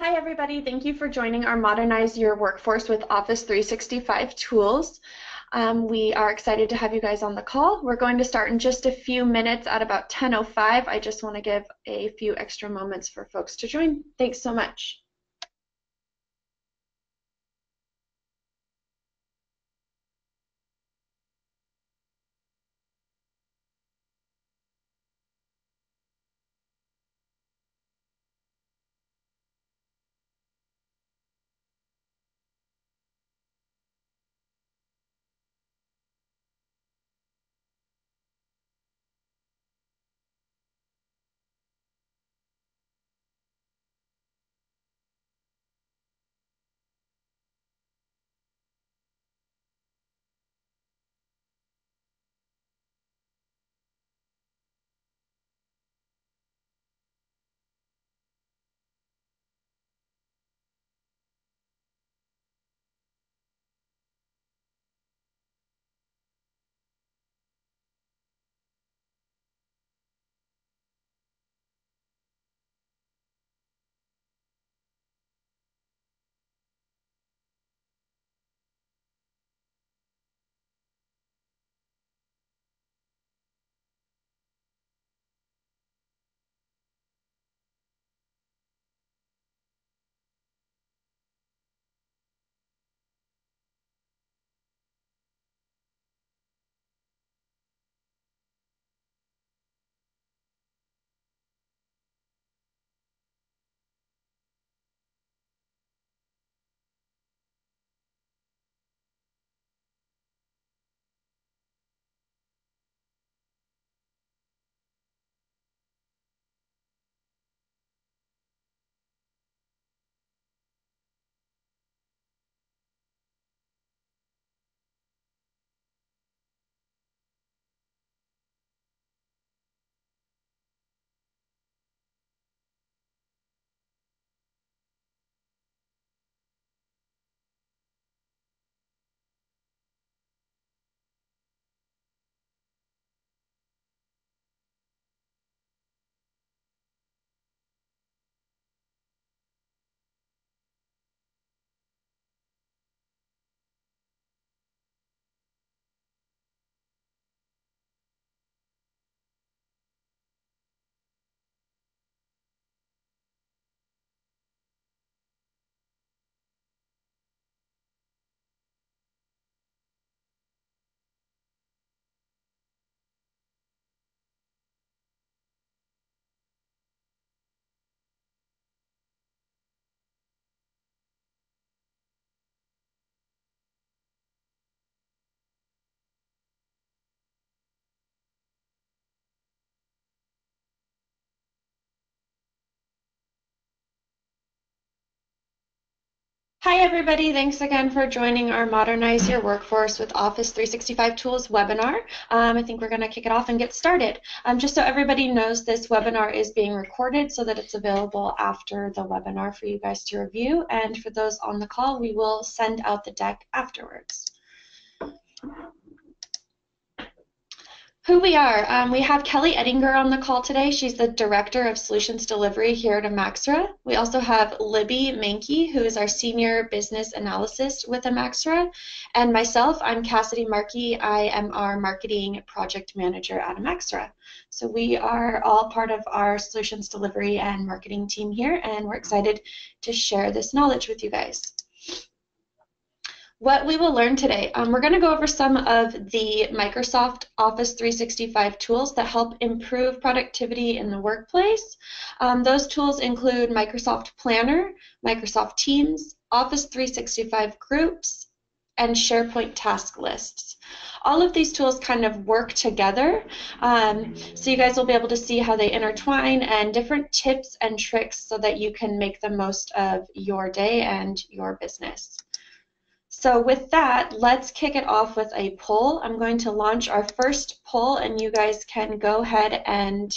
Hi everybody, thank you for joining our Modernize Your Workforce with Office 365 tools. We are excited to have you guys on the call. We're going to start in just a few minutes at about 10:05. I just want to give a few extra moments for folks to join. Thanks so much. Hi everybody, thanks again for joining our Modernize Your Workforce with Office 365 Tools webinar. I think we're going to kick it off and get started. Just so everybody knows, this webinar is being recorded so that it's available after the webinar for you guys to review, and for those on the call, we will send out the deck afterwards. Who we are. We have Kelly Ettinger on the call today. She's the Director of Solutions Delivery here at Amaxra. We also have Libby Mankey, who is our Senior Business Analyst with Amaxra. And myself, I'm Cassidy Markey. I am our Marketing Project Manager at Amaxra. So we are all part of our Solutions Delivery and Marketing team here, and we're excited to share this knowledge with you guys. What we will learn today, we're going to go over some of the Microsoft Office 365 tools that help improve productivity in the workplace. Those tools include Microsoft Planner, Microsoft Teams, Office 365 Groups, and SharePoint task lists. All of these tools kind of work together, so you guys will be able to see how they intertwine and different tips and tricks so that you can make the most of your day and your business. So with that, let's kick it off with a poll. I'm going to launch our first poll, and you guys can go ahead and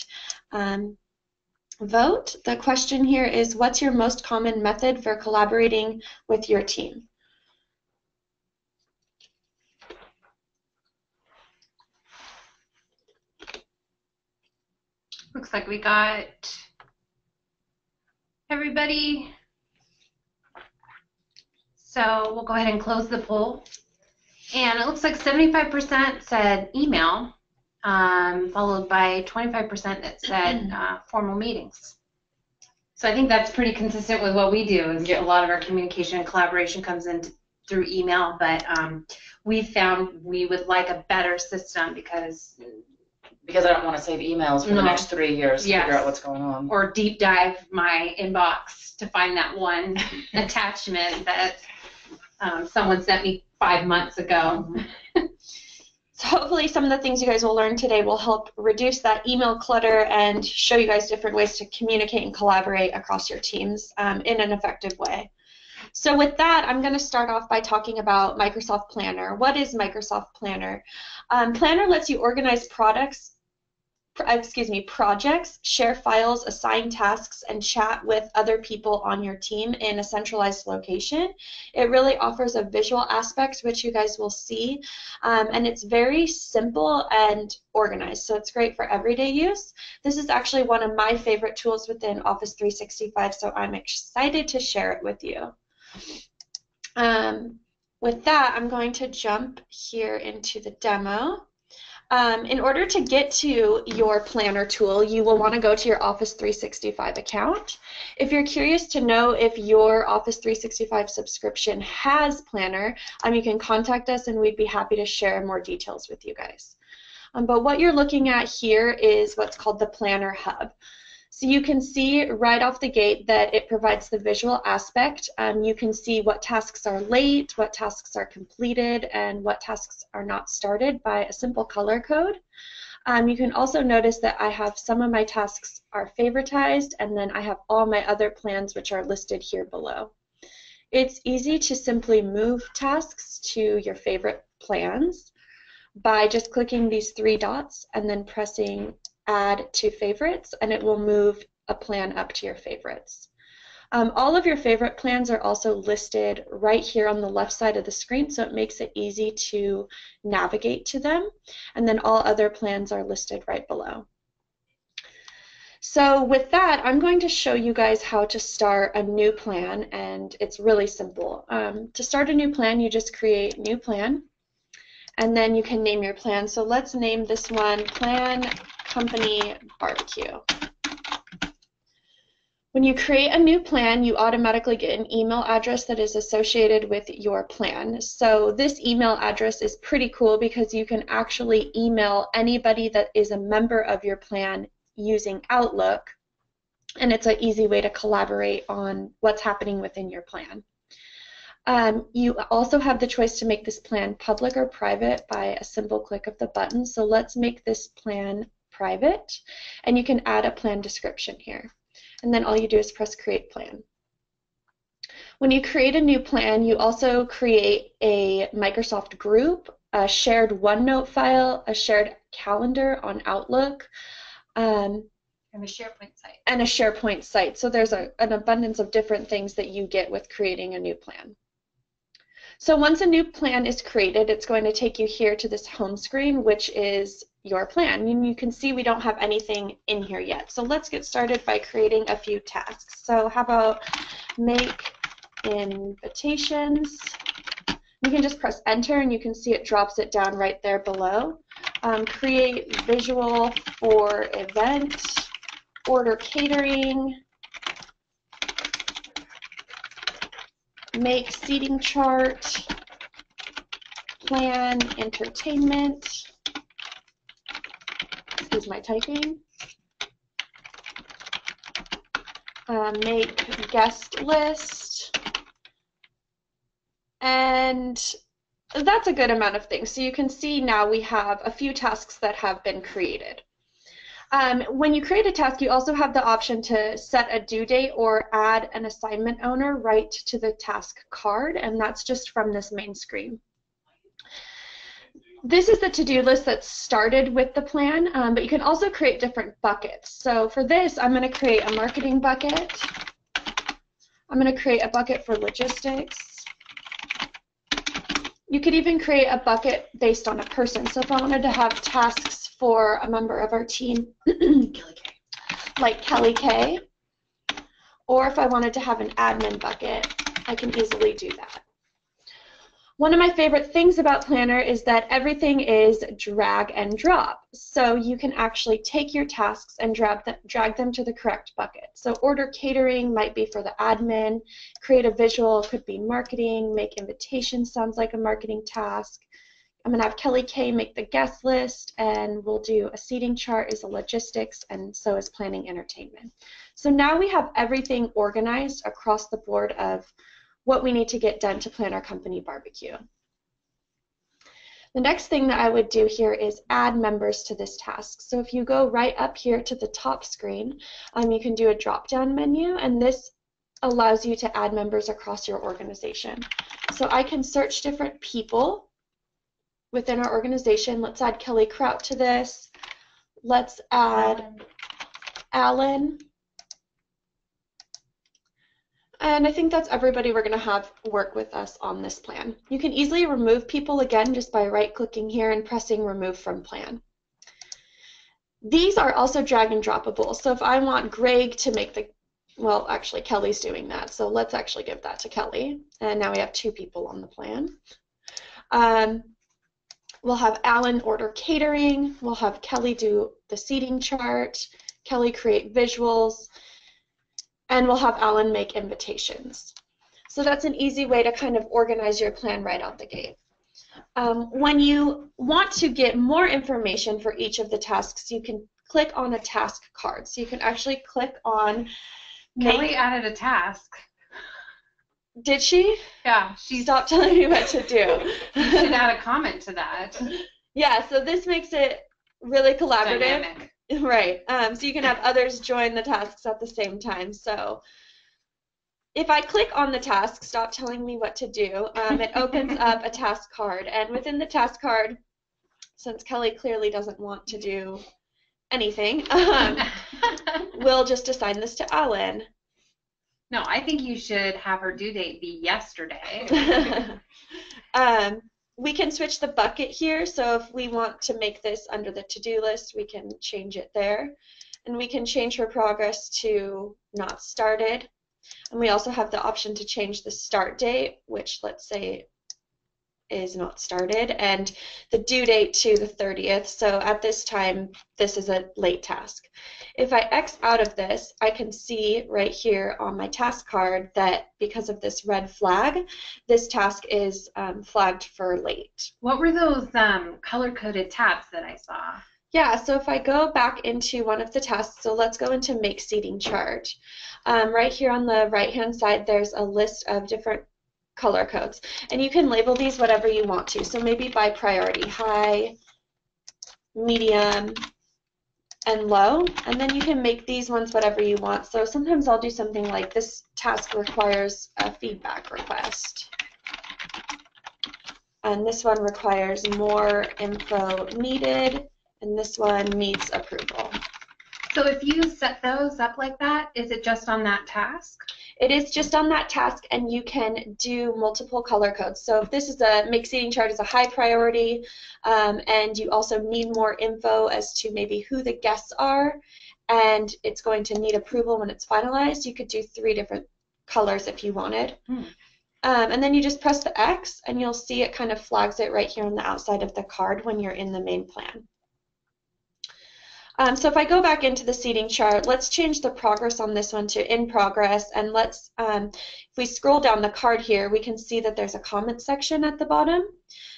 vote. The question here is, what's your most common method for collaborating with your team? Looks like we got everybody So we'll go ahead and close the poll. And it looks like 75% said email, followed by 25% that said formal meetings. So I think that's pretty consistent with what we do, is get a lot of our communication and collaboration comes in through email, but we found we would like a better system because I don't want to save emails for the next 3 years to figure out what's going on. Or deep dive my inbox to find that one attachment that someone sent me 5 months ago. Mm-hmm. So hopefully some of the things you guys will learn today will help reduce that email clutter and show you guys different ways to communicate and collaborate across your teams in an effective way. So with that, I'm going to start off by talking about Microsoft Planner. What is Microsoft Planner? Planner lets you organize projects, share files, assign tasks, and chat with other people on your team in a centralized location. It really offers a visual aspect, which you guys will see, and it's very simple and organized, so it's great for everyday use. This is actually one of my favorite tools within Office 365, so I'm excited to share it with you. With that, I'm going to jump here into the demo. In order to get to your planner tool, you will want to go to your Office 365 account. If you're curious to know if your Office 365 subscription has Planner, you can contact us and we'd be happy to share more details with you guys. But what you're looking at here is what's called the Planner Hub. So you can see right off the gate that it provides the visual aspect. You can see what tasks are late, what tasks are completed, and what tasks are not started by a simple color code. You can also notice that I have some of my tasks are favoritized, and then I have all my other plans which are listed here below. It's easy to simply move tasks to your favorite plans by just clicking these three dots and then pressing Add to favorites, and it will move a plan up to your favorites. All of your favorite plans are also listed right here on the left side of the screen, so it makes it easy to navigate to them, and then all other plans are listed right below. So with that, I'm going to show you guys how to start a new plan, and it's really simple. To start a new plan, you just create new plan, and then you can name your plan. So let's name this one Plan Company Barbecue. When you create a new plan, you automatically get an email address that is associated with your plan. So this email address is pretty cool because you can actually email anybody that is a member of your plan using Outlook, and it's an easy way to collaborate on what's happening within your plan. You also have the choice to make this plan public or private by a simple click of the button. So let's make this plan private, and you can add a plan description here, and then all you do is press create plan. When you create a new plan, you also create a Microsoft group, a shared OneNote file, a shared calendar on Outlook, and a SharePoint site. So there's an abundance of different things that you get with creating a new plan. So once a new plan is created, it's going to take you here to this home screen, which is your plan. And you can see we don't have anything in here yet. So let's get started by creating a few tasks. So how about make invitations? You can just press enter and you can see it drops it down right there below. Create visual for event, order catering, make seating chart, plan entertainment, excuse my typing, make guest list, and that's a good amount of things. So you can see now we have a few tasks that have been created. When you create a task, you also have the option to set a due date or add an assignment owner right to the task card, and that's just from this main screen. This is the to-do list that started with the plan, but you can also create different buckets. So for this, I'm going to create a marketing bucket. I'm going to create a bucket for logistics. You could even create a bucket based on a person. So if I wanted to have tasks for a member of our team, like Kelly K, or if I wanted to have an admin bucket, I can easily do that. One of my favorite things about Planner is that everything is drag and drop. So you can actually take your tasks and drag them to the correct bucket. So order catering might be for the admin, create a visual could be marketing, make invitations sounds like a marketing task. I'm going to have Kelly K make the guest list, and we'll do a seating chart is a logistics, and so is planning entertainment. So now we have everything organized across the board of what we need to get done to plan our company barbecue. The next thing that I would do here is add members to this task. So if you go right up here to the top screen, you can do a drop-down menu, and this allows you to add members across your organization. So I can search different people within our organization. Let's add Kelly Kraut to this. Let's add Alan. And I think that's everybody we're going to have work with us on this plan. You can easily remove people again just by right-clicking here and pressing remove from plan. These are also drag and droppable. So if I want Greg to make the, well, actually Kelly's doing that. So let's actually give that to Kelly. And now we have two people on the plan. We'll have Alan order catering. We'll have Kelly do the seating chart. Kelly create visuals. And we'll have Alan make invitations. So that's an easy way to kind of organize your plan right out the gate. When you want to get more information for each of the tasks, you can click on a task card. So you can actually click on... Kelly added a task. Did she? Yeah. She stopped telling me what to do. You should add a comment to that. Yeah, so this makes it really collaborative. Dynamic. Right. So you can have others join the tasks at the same time. So if I click on the task, stop telling me what to do, it opens up a task card. And within the task card, since Kelly clearly doesn't want to do anything, we'll just assign this to Alan. No, I think you should have her due date be yesterday. We can switch the bucket here, so if we want to make this under the to-do list, we can change it there. And we can change her progress to not started. And we also have the option to change the start date, which let's say is not started, and the due date to the 30th. So at this time, this is a late task. If I X out of this, I can see right here on my task card that because of this red flag, this task is flagged for late. What were those color-coded tabs that I saw? Yeah, so if I go back into one of the tasks, so let's go into Make Seating Chart. Right here on the right-hand side, there's a list of different color codes, and you can label these whatever you want to. So maybe by priority, high, medium, and low, and then you can make these ones whatever you want. So sometimes I'll do something like this task requires a feedback request, and this one requires more info needed, and this one needs approval. So if you set those up like that, is it just on that task? It is just on that task, and you can do multiple color codes. So if this is a make seating chart is a high priority, and you also need more info as to maybe who the guests are, and it's going to need approval when it's finalized, you could do three different colors if you wanted. And then you just press the X, and you'll see it kind of flags it right here on the outside of the card when you're in the main plan. So if I go back into the seating chart, let's change the progress on this one to in progress, and let's, if we scroll down the card here, we can see that there's a comment section at the bottom.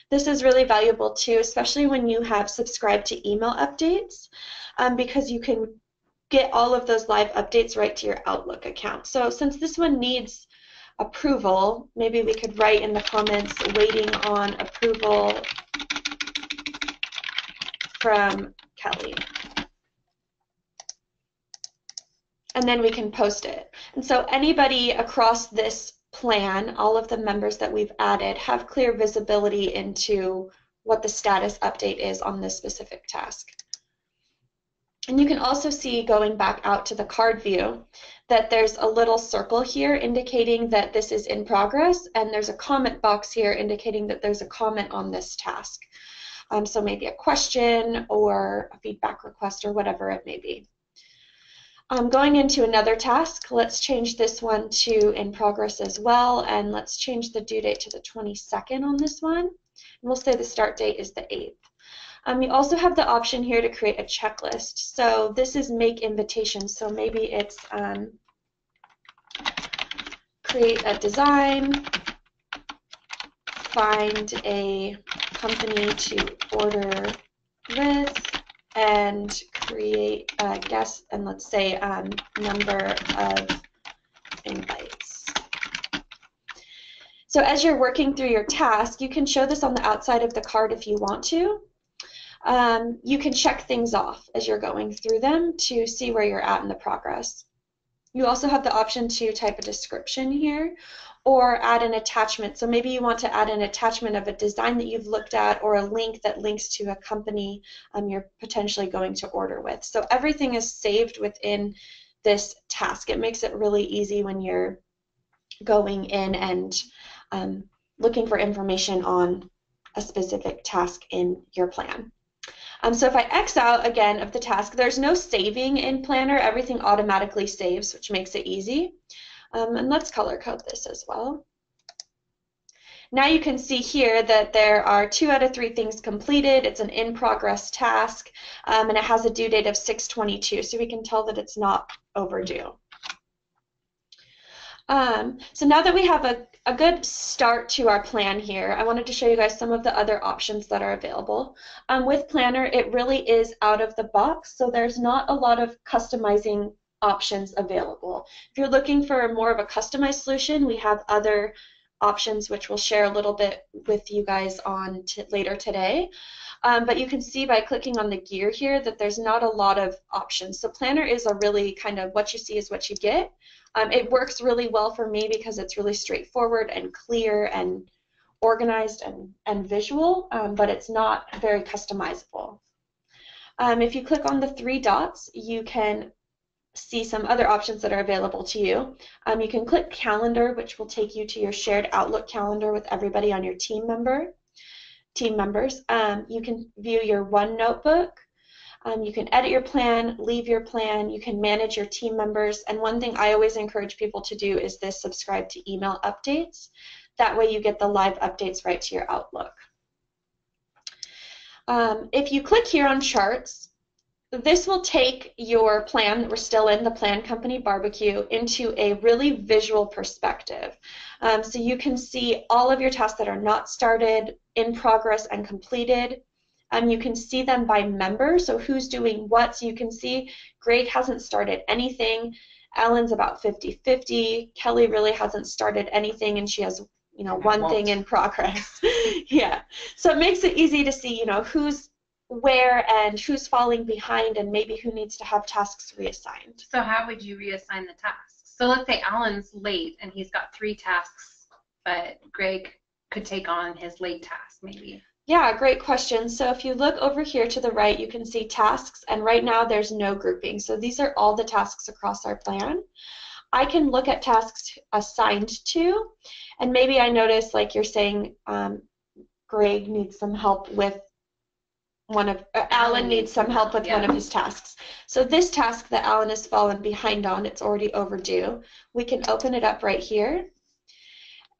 This is really valuable too, especially when you have subscribed to email updates, because you can get all of those live updates right to your Outlook account. So since this one needs approval, maybe we could write in the comments, waiting on approval from Kelly. And then we can post it. And so anybody across this plan, all of the members that we've added, have clear visibility into what the status update is on this specific task. And you can also see, going back out to the card view, that there's a little circle here indicating that this is in progress, and there's a comment box here indicating that there's a comment on this task. So maybe a question or a feedback request or whatever it may be. Going into another task, let's change this one to in progress as well, and let's change the due date to the 22nd on this one. And we'll say the start date is the 8th. You also have the option here to create a checklist. So this is make invitations. So maybe it's create a design, find a company to order with, and create a guest, and let's say number of invites. So as you're working through your task, you can show this on the outside of the card if you want to. You can check things off as you're going through them to see where you're at in the progress. You also have the option to type a description here or add an attachment. So maybe you want to add an attachment of a design that you've looked at or a link that links to a company you're potentially going to order with. So everything is saved within this task. It makes it really easy when you're going in and looking for information on a specific task in your plan. So if I X out again of the task, there's no saving in Planner. Everything automatically saves, which makes it easy. And let's color code this as well. Now you can see here that there are 2 out of 3 things completed. It's an in-progress task, and it has a due date of 6/22, so we can tell that it's not overdue. So now that we have a good start to our plan here, I wanted to show you guys some of the other options that are available. With Planner, it really is out of the box, so there's not a lot of customizing options available. If you're looking for more of a customized solution, we have other options which we'll share a little bit with you guys on later today. But you can see by clicking on the gear here that there's not a lot of options. So Planner is a really kind of what you see is what you get. It works really well for me because it's really straightforward and clear and organized and visual, but it's not very customizable. If you click on the 3 dots, you can see some other options that are available to you. You can click Calendar, which will take you to your shared Outlook calendar with everybody on your team members. You can view your OneNote book. You can edit your plan, leave your plan, you can manage your team members, and one thing I always encourage people to do is this: subscribe to email updates. That way you get the live updates right to your Outlook. If you click here on Charts, this will take your plan, we're still in the Plan Company Barbecue, into a really visual perspective. So you can see all of your tasks that are not started, in progress, and completed. You can see them by member, so who's doing what. So you can see Greg hasn't started anything, Ellen's about 50-50, Kelly really hasn't started anything, and she has one thing in progress. Yeah, so it makes it easy to see who's where and who's falling behind and maybe who needs to have tasks reassigned. So how would you reassign the tasks? So let's say Alan's late and he's got 3 tasks, but Greg could take on his late task maybe. Yeah, great question. So if you look over here to the right, you can see tasks, and right now there's no grouping. So these are all the tasks across our plan. I can look at tasks assigned to, and maybe I notice, like you're saying, Greg needs some help with one of, Alan needs some help with one of his tasks. So this task that Alan has fallen behind on, it's already overdue. We can open it up right here,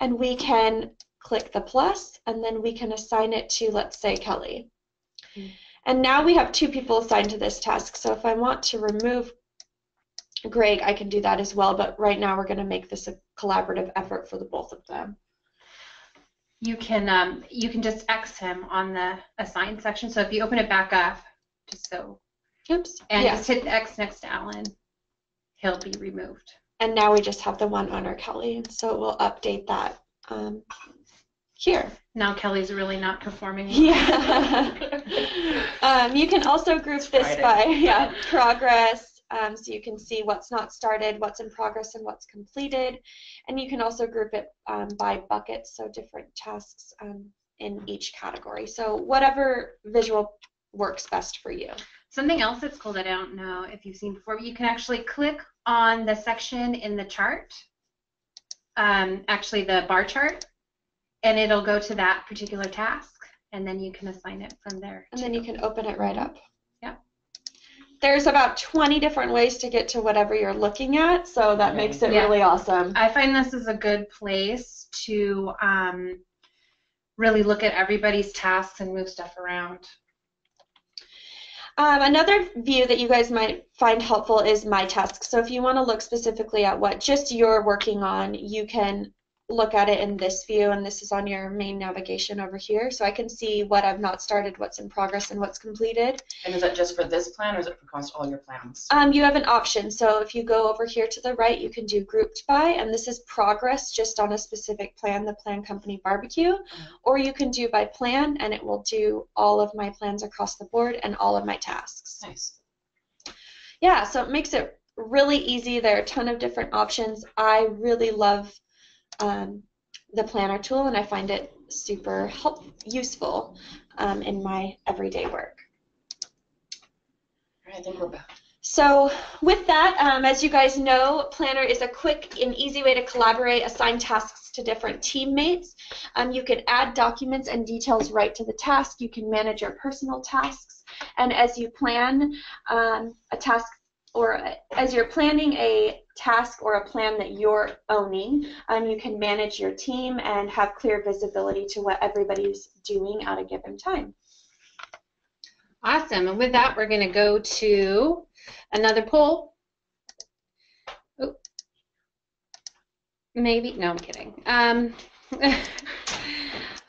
and we can click the plus, and then we can assign it to, let's say, Kelly. And now we have 2 people assigned to this task, so if I want to remove Greg, I can do that as well, but right now we're going to make this a collaborative effort for the both of them. You can just X him on the assign section, so if you open it back up, just so, just hit the X next to Alan, he'll be removed. And now we just have the one owner, Kelly, so it will update that here. Now Kelly's really not performing. Yeah. You can also group this by progress, so you can see what's not started, what's in progress, and what's completed. And you can also group it by buckets, so different tasks in each category. So whatever visual works best for you. Something else that's cool that I don't know if you've seen before, but you can actually click on the section in the chart, actually the bar chart, and it'll go to that particular task, and then you can assign it from there. And then you can open it right up. Yep. there's about 20 different ways to get to whatever you're looking at, so that makes it really awesome. I find this is a good place to really look at everybody's tasks and move stuff around. Another view that you guys might find helpful is My Tasks. So if you want to look specifically at what just you're working on, you can look at it in this view, and this is on your main navigation over here. So I can see what I've not started, what's in progress, and what's completed. And is that just for this plan, or is it across all your plans? You have an option. So if you go over here to the right, you can do Grouped By, and this is progress just on a specific plan, the Plan Company Barbecue. Or you can do By Plan, and it will do all of my plans across the board and all of my tasks. Nice. Yeah, so it makes it really easy. There are a ton of different options. I really love the planner tool, and I find it super useful in my everyday work. All right, I think we're back. So with that, as you guys know, Planner is a quick and easy way to collaborate, assign tasks to different teammates. You can add documents and details right to the task. You can manage your personal tasks, and as you plan a task, or as you're planning a task or a plan that you're owning, you can manage your team and have clear visibility to what everybody's doing at a given time. Awesome. And with that, we're going to go to another poll. Oh, maybe. No, I'm kidding.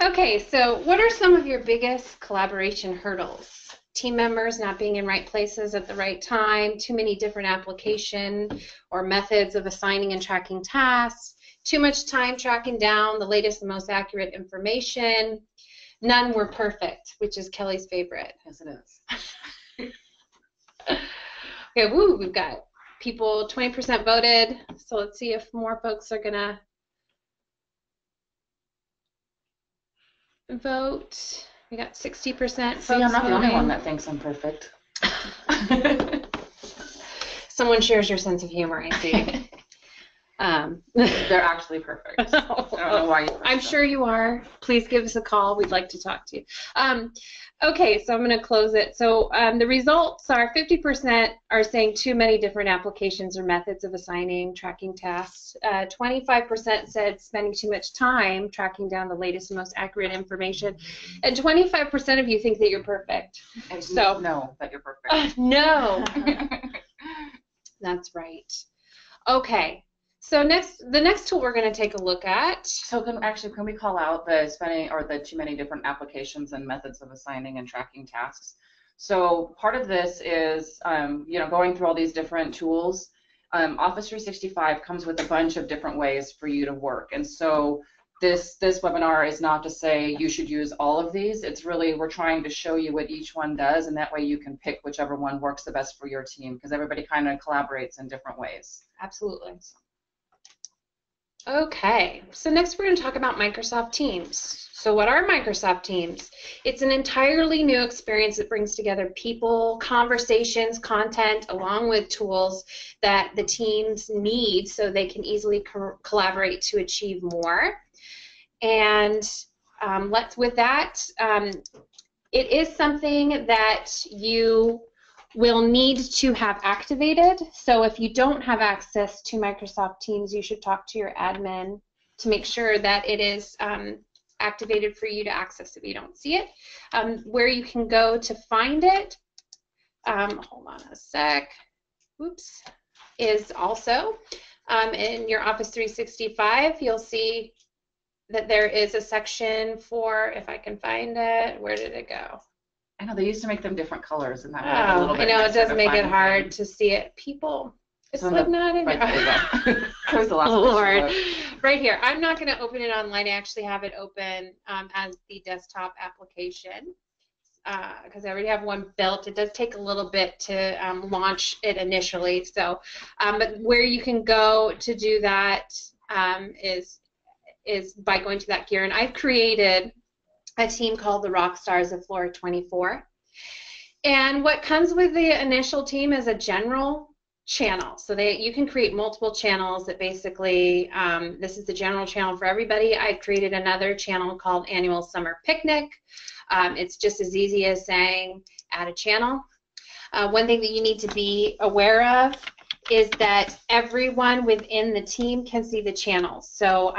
Okay, so what are some of your biggest collaboration hurdles? Team members not being in right places at the right time, too many different application or methods of assigning and tracking tasks, too much time tracking down the latest and most accurate information, none were perfect, which is Kelly's favorite. Yes, it is. Okay, woo, we've got people, 20% voted, so let's see if more folks are going to vote. We got 60%. See, I'm not the only one that thinks I'm perfect. Someone shares your sense of humor, I see. They're actually perfect. I don't know why. I'm sure you are. Please give us a call. We'd like to talk to you. Okay, so I'm going to close it. So the results are 50% are saying too many different applications or methods of assigning, tracking tasks. 25% said spending too much time tracking down the latest and most accurate information. And 25% of you think that you're perfect. And so, no, that you're perfect. No. That's right. Okay. So the next tool we're going to take a look at. So can we call out the spending or the too many different applications and methods of assigning and tracking tasks? So part of this is you know, going through all these different tools. Office 365 comes with a bunch of different ways for you to work, and so this webinar is not to say you should use all of these. It's really, we're trying to show you what each one does, and that way you can pick whichever one works the best for your team, because everybody kind of collaborates in different ways. Absolutely. Okay, so next we're going to talk about Microsoft Teams. So what are Microsoft Teams? It's an entirely new experience that brings together people, conversations, content, along with tools that the teams need so they can easily collaborate to achieve more. And with that, it is something that you will need to have activated. So if you don't have access to Microsoft Teams, you should talk to your admin to make sure that it is activated for you to access if you don't see it. Where you can go to find it, hold on a sec, oops, is also in your Office 365. You'll see that there is a section for, if I can find it, where did it go? I know they used to make them different colors, and that a little bit. I know it does make it hard to see it. People, it's like not in there. There's a lot. Lord, right here. I'm not going to open it online. I actually have it open as the desktop application because I already have one built. It does take a little bit to launch it initially. So, but where you can go to do that is by going to that gear, and I've created a team called the Rockstars of Floor 24. And what comes with the initial team is a general channel. So you can create multiple channels that basically, this is the general channel for everybody. I've created another channel called Annual Summer Picnic. It's just as easy as saying add a channel. One thing that you need to be aware of is that everyone within the team can see the channels. So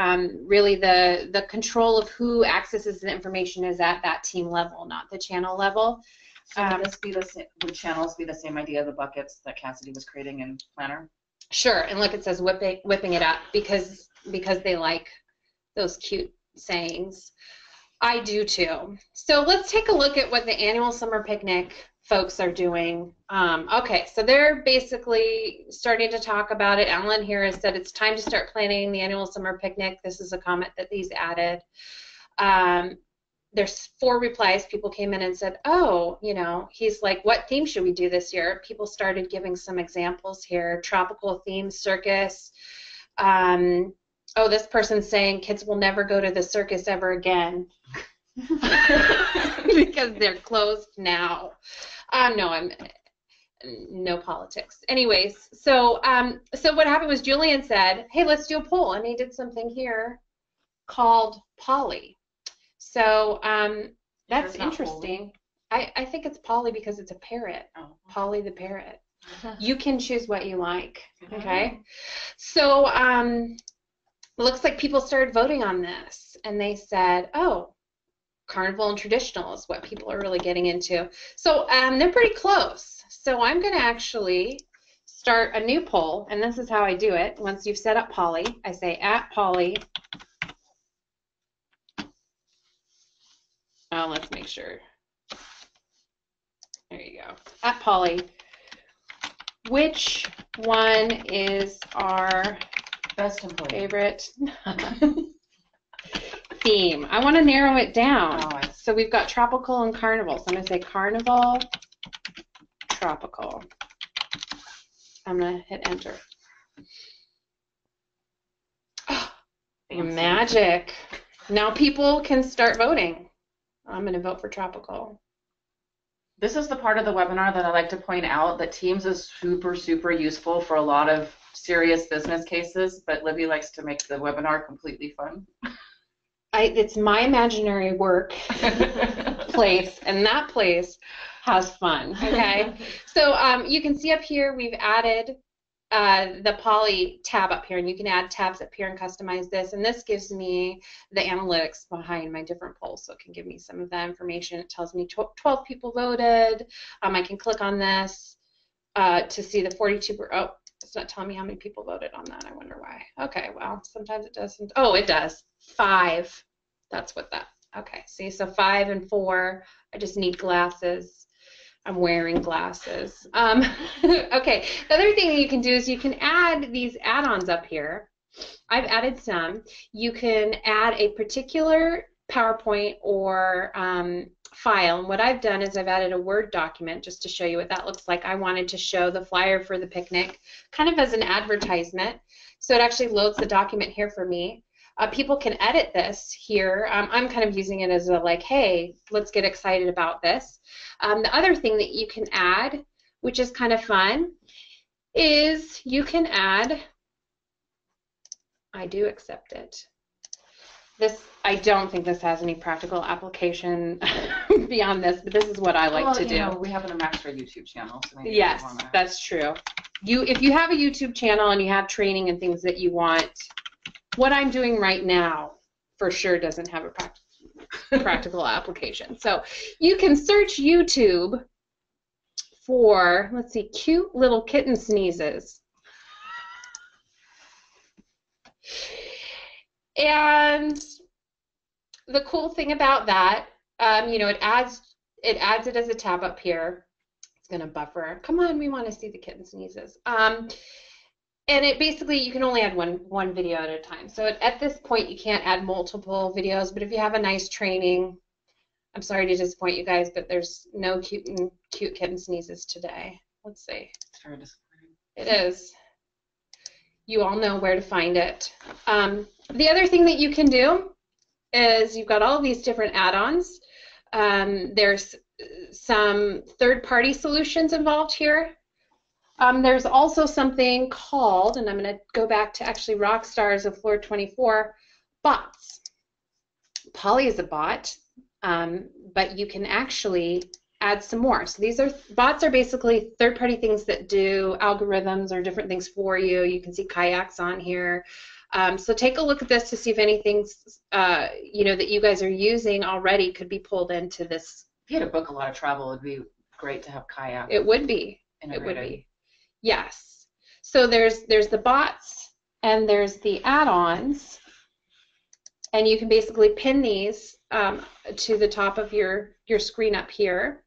really the control of who accesses the information is at that team level, not the channel level. So would channels be the same idea of the buckets that Cassidy was creating in Planner? Sure, and look, it says whipping it up because they like those cute sayings. I do too. So let's take a look at what the annual summer picnic folks are doing. Okay, so they're basically starting to talk about it. Alan here has said it's time to start planning the annual summer picnic. This is a comment that he's added. There's 4 replies. People came in and said, oh, you know, he's like, what theme should we do this year? People started giving some examples here. Tropical theme, circus. Oh, this person's saying kids will never go to the circus ever again because they're closed now. No, no politics. Anyways, so what happened was Julian said, hey, let's do a poll, and he did something here called Polly. So that's interesting. I think it's Polly because it's a parrot. Oh. Polly the parrot. You can choose what you like. Okay. So looks like people started voting on this, and they said, oh, carnival and traditional is what people are really getting into. So they're pretty close. So I'm going to actually start a new poll, and this is how I do it. Once you've set up Polly, I say at Polly. Oh, let's make sure. There you go. At Polly, which one is our best favorite theme? I want to narrow it down. Oh, so we've got tropical and carnival. So I'm going to say carnival, tropical. I'm going to hit enter. Oh, magic. Now people can start voting. I'm going to vote for tropical. This is the part of the webinar that I like to point out that Teams is super, super useful for a lot of serious business cases, but Libby likes to make the webinar completely fun. It's my imaginary work place, and that place has fun. Okay, so you can see up here we've added the Polly tab up here, and you can add tabs up here and customize this, and this gives me the analytics behind my different polls, so it can give me some of that information. It tells me 12 people voted. I can click on this to see the 42, oh, it's not telling me how many people voted on that. I wonder why. Okay, well, sometimes it doesn't. Oh, it does. 5, that's what that, okay, see, so 5 and 4, I just need glasses. I'm wearing glasses. Okay, the other thing that you can do is you can add these add-ons up here. I've added some. You can add a particular PowerPoint or file, and what I've done is I've added a Word document just to show you what that looks like. I wanted to show the flyer for the picnic kind of as an advertisement, so it actually loads the document here for me. People can edit this here. I'm kind of using it as a like, hey, let's get excited about this. The other thing that you can add, which is kind of fun, is you can add, I do accept it. This, I don't think this has any practical application beyond this, but this is what I like to do. Know, we have an Amaxra YouTube channel. So yes, that's true. If you have a YouTube channel and you have training and things that you want, what I'm doing right now for sure doesn't have a practical application. So you can search YouTube for, let's see, cute little kitten sneezes. And the cool thing about that, you know, it adds it as a tab up here. It's going to buffer. Come on, we want to see the kitten sneezes. And it basically, you can only add one video at a time. So at this point, you can't add multiple videos. But if you have a nice training, I'm sorry to disappoint you guys, but there's no cute kitten sneezes today. Let's see. It's very disappointing. It is. You all know where to find it. The other thing that you can do is you've got all these different add-ons. There's some third-party solutions involved here. There's also something called, and I'm going to go back to actually Rockstars of Floor 24, bots. Polly is a bot, but you can actually add some more. So these are bots are basically third-party things that do algorithms or different things for you. You can see Kayaks on here. So take a look at this to see if anything that you guys are using already could be pulled into this. If you had to book a lot of travel, it'd be great to have Kayak. It would be. Integrated. It would be. Yes. So there's the bots and there's the add-ons, and you can basically pin these to the top of your screen up here.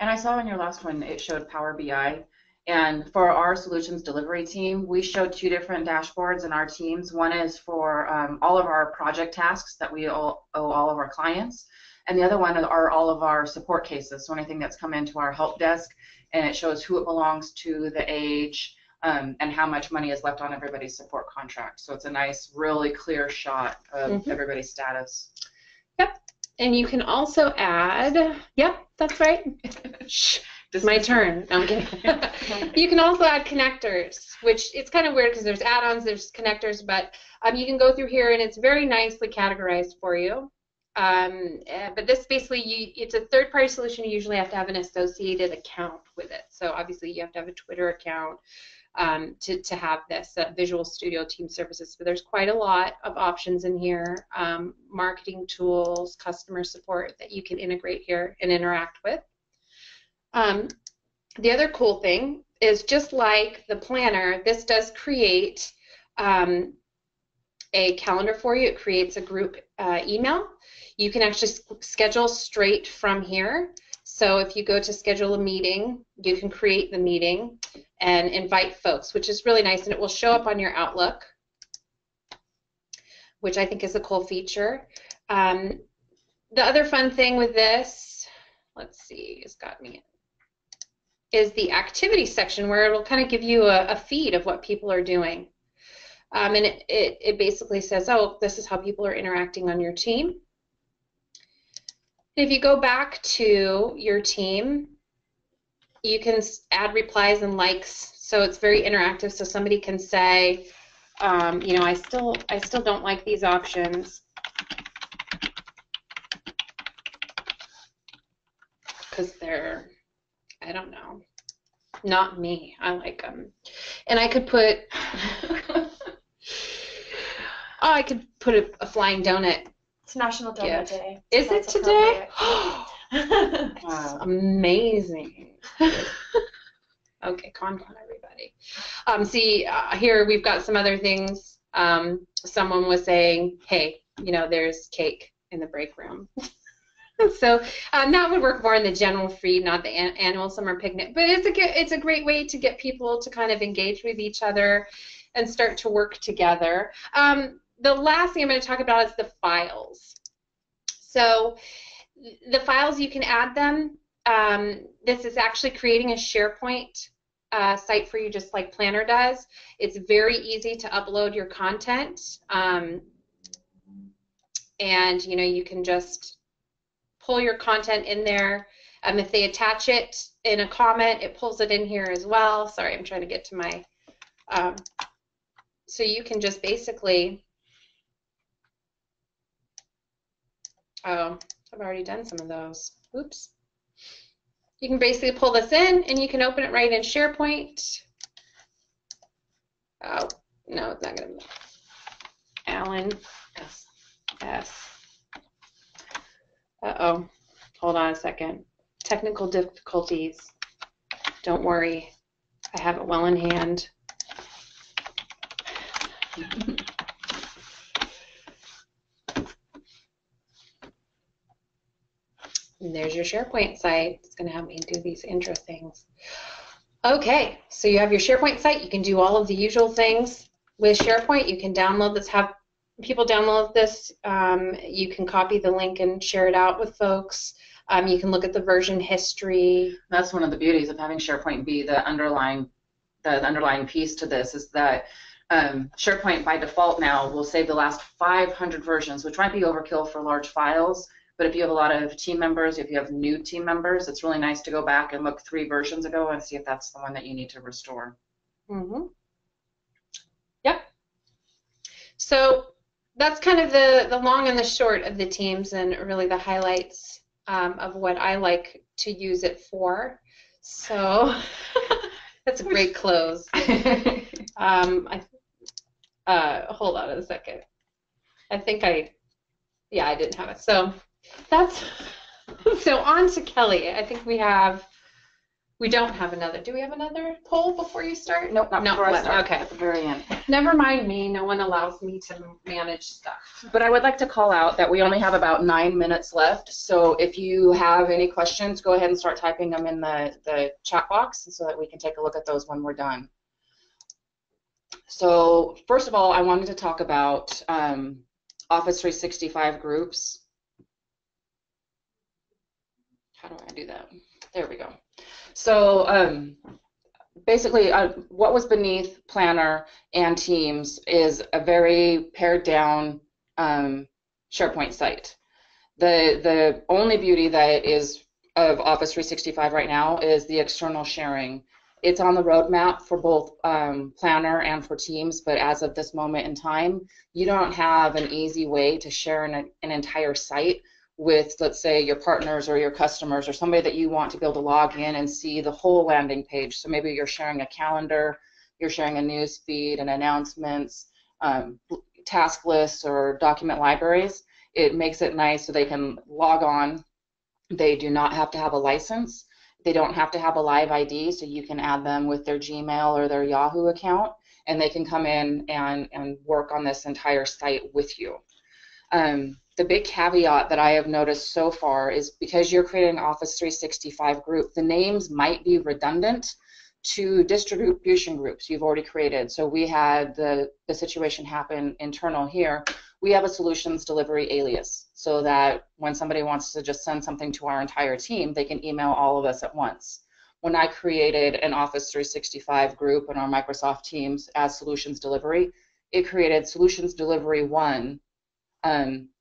And I saw in your last one it showed Power BI. And for our solutions delivery team, we showed two different dashboards in our teams. One is for all of our project tasks that we owe all of our clients, and the other one are all of our support cases, so anything that's come into our help desk, and it shows who it belongs to, the age, and how much money is left on everybody's support contract. So it's a nice, really clear shot of everybody's status. Yep, and you can also add, yep, that's right. This my turn. No, I'm kidding. You can also add connectors, which it's kind of weird because there's add-ons, there's connectors, but you can go through here and it's very nicely categorized for you. But this basically, it's a third-party solution. You usually have to have an associated account with it. So obviously, you have to have a Twitter account to have this Visual Studio Team Services. But there's quite a lot of options in here, marketing tools, customer support that you can integrate here and interact with. The other cool thing is, just like the planner, this does create a calendar for you. It creates a group email. You can actually schedule straight from here. So if you go to schedule a meeting, you can create the meeting and invite folks, which is really nice, and it will show up on your Outlook, which I think is a cool feature. The other fun thing with this, let's see, it's got me in, is the activity section, where it'll kind of give you a feed of what people are doing. And it basically says, oh, this is how people are interacting on your team. And if you go back to your team, you can add replies and likes, so it's very interactive. So somebody can say, I still don't like these options, because they're, I don't know, not me. I like them. And I could put, I could put a flying donut. It's National Donut Day. Is it today? That's wow. Amazing. Okay, calm down, everybody. See, here we've got some other things. Someone was saying, hey, there's cake in the break room. So that would work more in the general feed, not the annual summer picnic. But it's a great way to get people to kind of engage with each other and start to work together. The last thing I'm going to talk about is the files. So the files, you can add them. This is actually creating a SharePoint site for you, just like Planner does. It's very easy to upload your content, and you can just pull your content in there. If they attach it in a comment, it pulls it in here as well. Sorry, I'm trying to get to my... so you can just basically... Oh, I've already done some of those. Oops. You can basically pull this in, and you can open it right in SharePoint. Oh, no, it's not going to... Alan. Yes. Yes. Uh-oh. Hold on a second. Technical difficulties. Don't worry. I have it well in hand. And there's your SharePoint site. It's going to help me do these intro things. Okay, so you have your SharePoint site. You can do all of the usual things with SharePoint. You can download this, have people download this. You can copy the link and share it out with folks. You can look at the version history. That's one of the beauties of having SharePoint be the underlying piece to this, is that SharePoint by default now will save the last 500 versions, which might be overkill for large files, but if you have a lot of team members, if you have new team members, it's really nice to go back and look 3 versions ago and see if that's the one that you need to restore. Mm-hmm. Yep. So that's kind of the long and the short of the teams, and really the highlights of what I like to use it for. So that's a great close. Hold on a second. I think I didn't have it. So that's so on to Kelly. I think we don't have another. Do we have another poll before you start? Nope, not before I start. Okay, at the very end. Never mind me. No one allows me to manage stuff. But I would like to call out that we only have about 9 minutes left. So if you have any questions, go ahead and start typing them in the chat box so that we can take a look at those when we're done. So first of all, I wanted to talk about Office 365 Groups. How do I do that? There we go. So basically, what was beneath Planner and Teams is a very pared down SharePoint site. The only beauty that is of Office 365 right now is the external sharing. It's on the roadmap for both Planner and for Teams, but as of this moment in time, you don't have an easy way to share an entire site with, let's say, your partners or your customers or somebody that you want to be able to log in and see the whole landing page. So maybe you're sharing a calendar, you're sharing a news feed and announcements, task lists, or document libraries. It makes it nice so they can log on. They do not have to have a license. They don't have to have a live ID, so you can add them with their Gmail or their Yahoo account, and they can come in and work on this entire site with you. The big caveat that I have noticed so far is because you're creating an Office 365 group, the names might be redundant to distribution groups you've already created. So we had the situation happen internal here. We have a solutions delivery alias so that when somebody wants to just send something to our entire team, they can email all of us at once. When I created an Office 365 group in our Microsoft Teams as solutions delivery, it created solutions delivery 1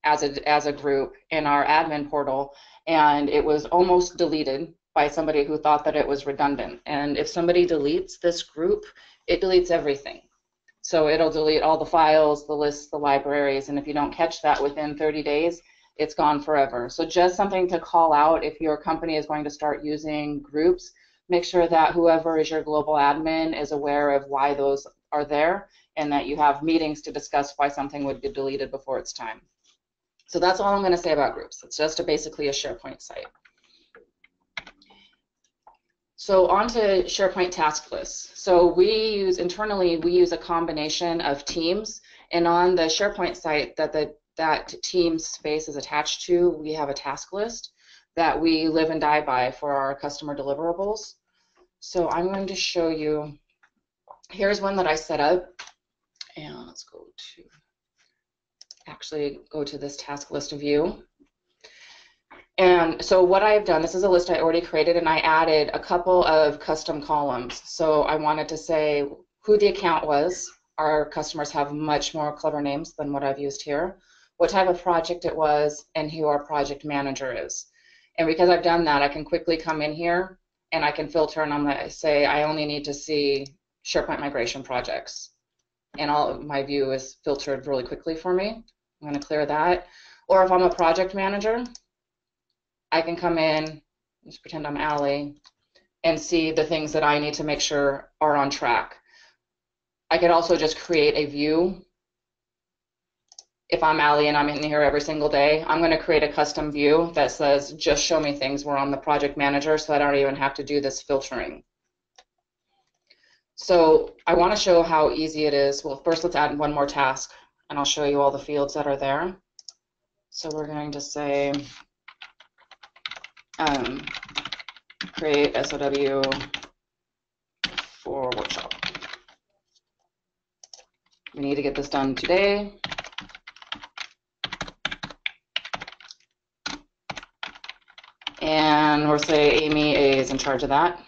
as a group in our admin portal, and it was almost deleted by somebody who thought that it was redundant. And if somebody deletes this group, it deletes everything. So it'll delete all the files, the lists, the libraries, and if you don't catch that within 30 days, it's gone forever. So just something to call out if your company is going to start using groups, make sure that whoever is your global admin is aware of why those are there, and that you have meetings to discuss why something would be deleted before its time. So that's all I'm going to say about groups. It's just basically a SharePoint site. So on to SharePoint task lists. So internally we use a combination of Teams, and on the SharePoint site that that Teams space is attached to, we have a task list that we live and die by for our customer deliverables. So I'm going to show you. Here's one that I set up. And let's go to this task list view. And so what I've done, this is a list I already created, and I added a couple of custom columns. So I wanted to say who the account was. Our customers have much more clever names than what I've used here. What type of project it was, and who our project manager is. And because I've done that, I can quickly come in here, and I can filter, and I'm going to say I only need to see SharePoint migration projects. And all of my view is filtered really quickly for me. I'm going to clear that. Or if I'm a project manager, I can come in, just pretend I'm Allie, and see the things that I need to make sure are on track. I could also just create a view. If I'm Allie and I'm in here every single day, I'm going to create a custom view that says, just show me things where I'm the project manager, so I don't even have to do this filtering. So I want to show how easy it is. Well, first let's add one more task, and I'll show you all the fields that are there. So we're going to say create SOW for workshop. We need to get this done today. And we'll say Amy A is in charge of that.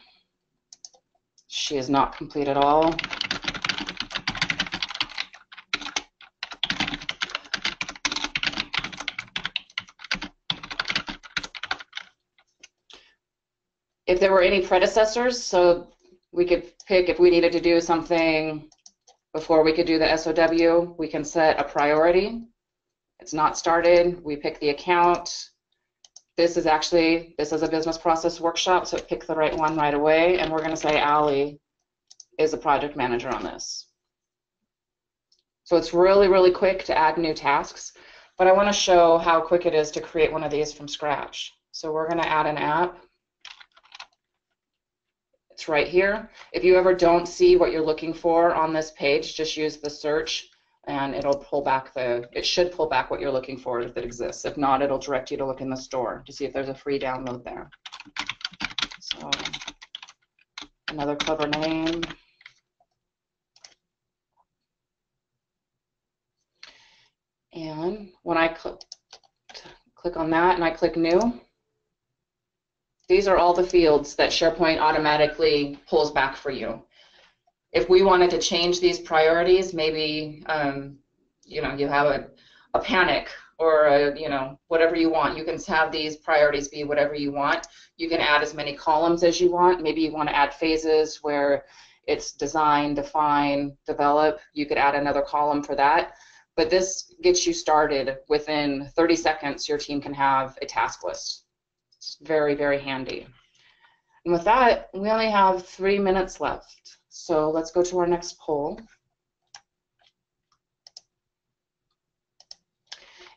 She is not complete at all. If there were any predecessors, so we could pick if we needed to do something before we could do the SOW, we can set a priority. It's not started. We pick the account. This is a business process workshop, so pick the right one right away, and we're going to say Allie is a project manager on this. So it's really, really quick to add new tasks, but I want to show how quick it is to create one of these from scratch. So we're going to add an app. It's right here. If you ever don't see what you're looking for on this page, just use the search, and it'll pull back it should pull back what you're looking for if it exists. If not, it'll direct you to look in the store to see if there's a free download there. So another clever name. And when I click on that and I click new, these are all the fields that SharePoint automatically pulls back for you. If we wanted to change these priorities, maybe you know, you have a panic or a, you know, whatever you want. You can have these priorities be whatever you want. You can add as many columns as you want. Maybe you want to add phases where it's design, define, develop. You could add another column for that. But this gets you started. Within 30 seconds, your team can have a task list. It's very, very handy. And with that, we only have 3 minutes left. So let's go to our next poll.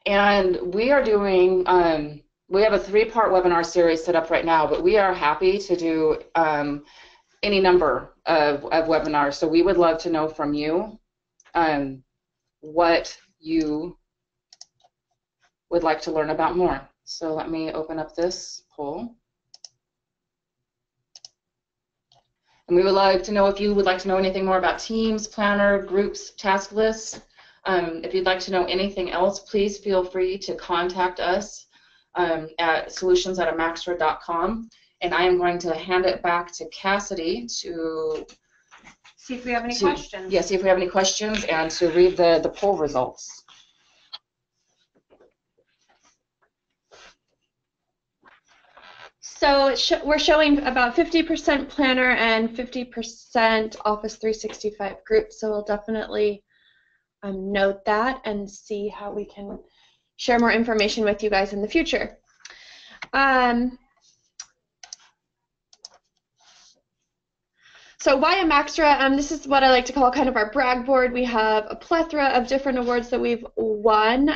And we are doing, we have a three-part webinar series set up right now, but we are happy to do any number of webinars. So we would love to know from you what you would like to learn about more. So let me open up this poll. And we would like to know if you would like to know anything more about Teams, Planner, Groups, Task Lists. If you'd like to know anything else, please feel free to contact us at solutions@amaxra.com. And I am going to hand it back to Cassidy to see if we have any questions. Yeah, see if we have any questions and to read the poll results. So we're showing about 50% Planner and 50% Office 365 Groups, so we'll definitely note that and see how we can share more information with you guys in the future. So why Amaxra? This is what I like to call kind of our brag board. We have a plethora of different awards that we've won.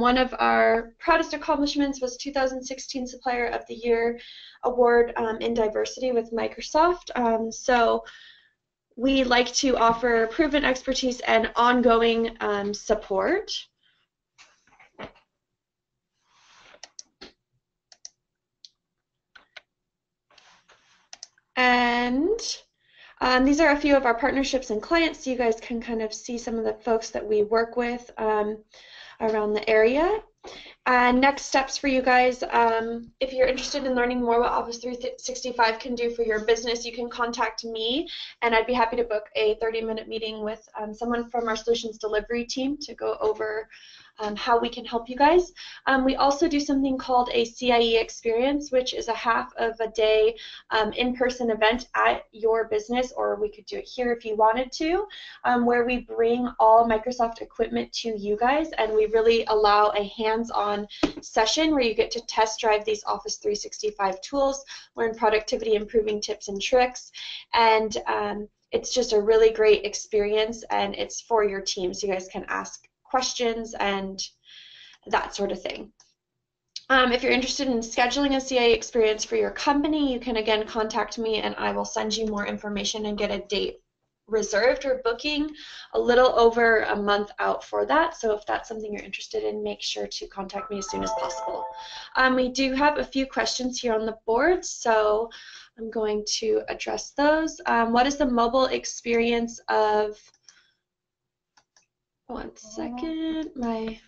One of our proudest accomplishments was 2016 Supplier of the Year Award in Diversity with Microsoft. So we like to offer proven expertise and ongoing support. And these are a few of our partnerships and clients, so you guys can kind of see some of the folks that we work with around the area. Next steps for you guys, if you're interested in learning more what Office 365 can do for your business, you can contact me, and I'd be happy to book a 30-minute meeting with someone from our solutions delivery team to go over how we can help you guys. We also do something called a CIE experience, which is a half-of-a-day in-person event at your business, or we could do it here if you wanted to, where we bring all Microsoft equipment to you guys, and we really allow a hands-on session where you get to test drive these Office 365 tools, learn productivity improving tips and tricks, and it's just a really great experience, and it's for your team, so you guys can ask questions and that sort of thing. If you're interested in scheduling a CIE experience for your company, you can again contact me and I will send you more information and get a date reserved. We're booking a little over a month out for that, so if that's something you're interested in, make sure to contact me as soon as possible. We do have a few questions here on the board, so I'm going to address those. What is the mobile experience of... One second, my...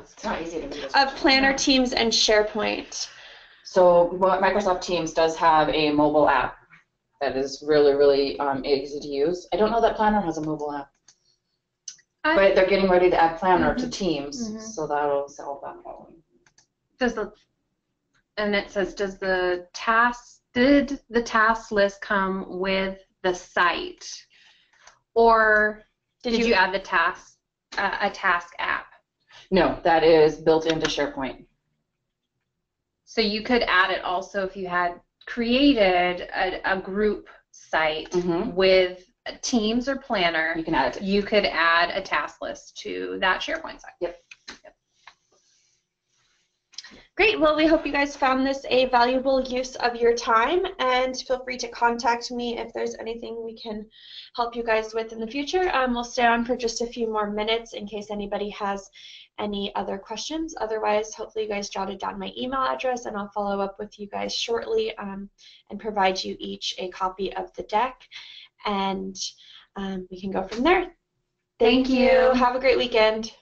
It's not easy to do this. Planner, Teams, and SharePoint. So Microsoft Teams does have a mobile app that is really, really easy to use. I don't know that Planner has a mobile app. But they're getting ready to add Planner to Teams, so that'll solve that problem. And it says, did the task list come with the site? Or... Did you add the task, a task app? No, that is built into SharePoint. So you could add it also if you had created a group site with Teams or Planner. You can add it. You could add a task list to that SharePoint site. Yep. Great. Well, we hope you guys found this a valuable use of your time, and feel free to contact me if there's anything we can help you guys with in the future. We'll stay on for just a few more minutes in case anybody has any other questions. Otherwise, hopefully you guys jotted down my email address, and I'll follow up with you guys shortly and provide you each a copy of the deck, and we can go from there. Thank you. Have a great weekend.